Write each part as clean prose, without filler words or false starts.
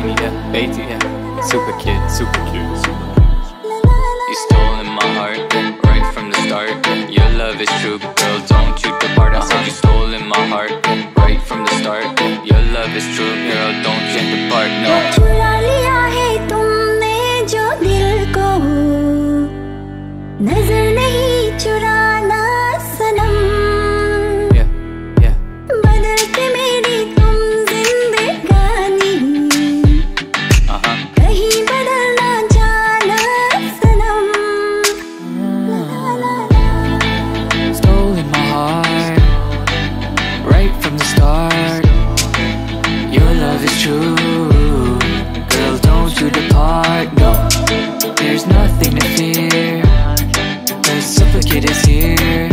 tiny, yeah, baby, yeah. Supakid, Supakid, Supakid. You stolen my heart, right from the start. Your love is true, girl, don't you depart. I said you stolen my heart, right from the start. Your love is true, girl, don't you depart, no. Chura liya hai tumne jo dil ko, nazar nahi churana sanam. Yeah, yeah. Badal ke meri tum zindagani, kahin badal na jana sanam. Stolen my heart, right from the start. Your love is true, girl, don't you depart, no. There's nothing to fear, Supakid is here,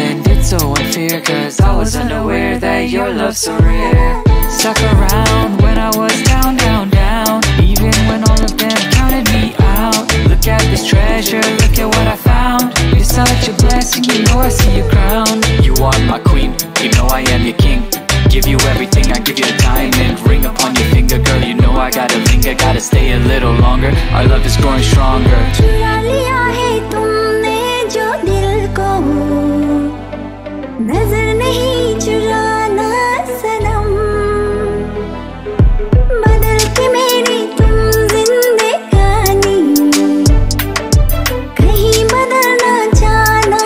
and it's so unfair, cause I was unaware that your love's so rare. Stuck around when I was down, down, down, even when all of them counted me out. Look at this treasure, look at what I found. You're such a blessing, you know I see your crown. You are my queen, you know I am your king. Give you everything, I give you a diamond ring upon your finger. Girl, you know I gotta linger, gotta stay a little longer. Our love is growing stronger. Chura liya hai tumne jo dil ko, nazar nahi churana sanam. Badal ke meri tum zindagani, kahin badal na jana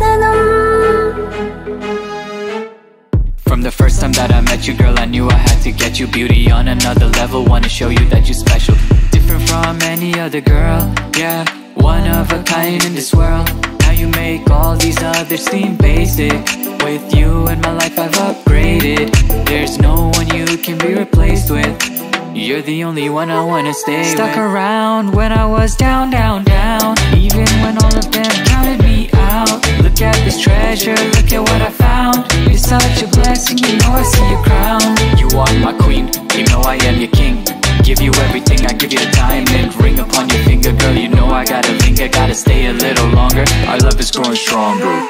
sanam. From the first time that I met you, girl, I knew I had to get you. Beauty on another level, wanna show you that you're special, different from any other girl, yeah. One of a kind in this world. Now you make all these others seem basic. With you in my life I've upgraded. There's no one you can be replaced with. You're the only one I wanna stay with. Stuck around when I was down, down, down, even when all of them counted me out. Look at this treasure, look at what I found. You're such a blessing, you know I see your crown. You are my queen, you know I am your king. Give you everything, I give you a diamond ring upon your finger. Girl, you know I gotta linger, gotta stay a little longer. Our love is growing stronger.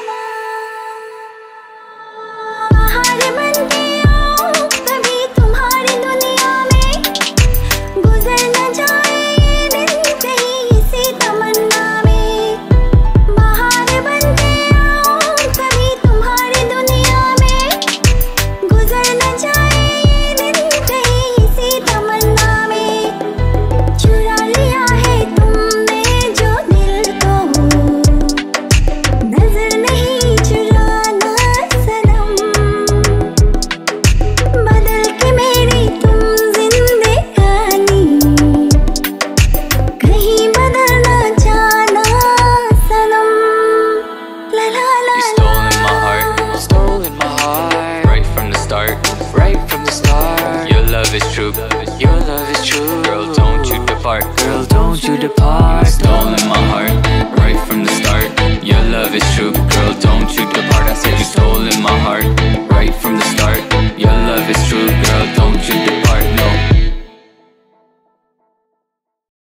Your love is true, girl, don't you depart. Girl, don't you depart. Stolen my heart, right from the start. Your love is true, girl, don't you depart.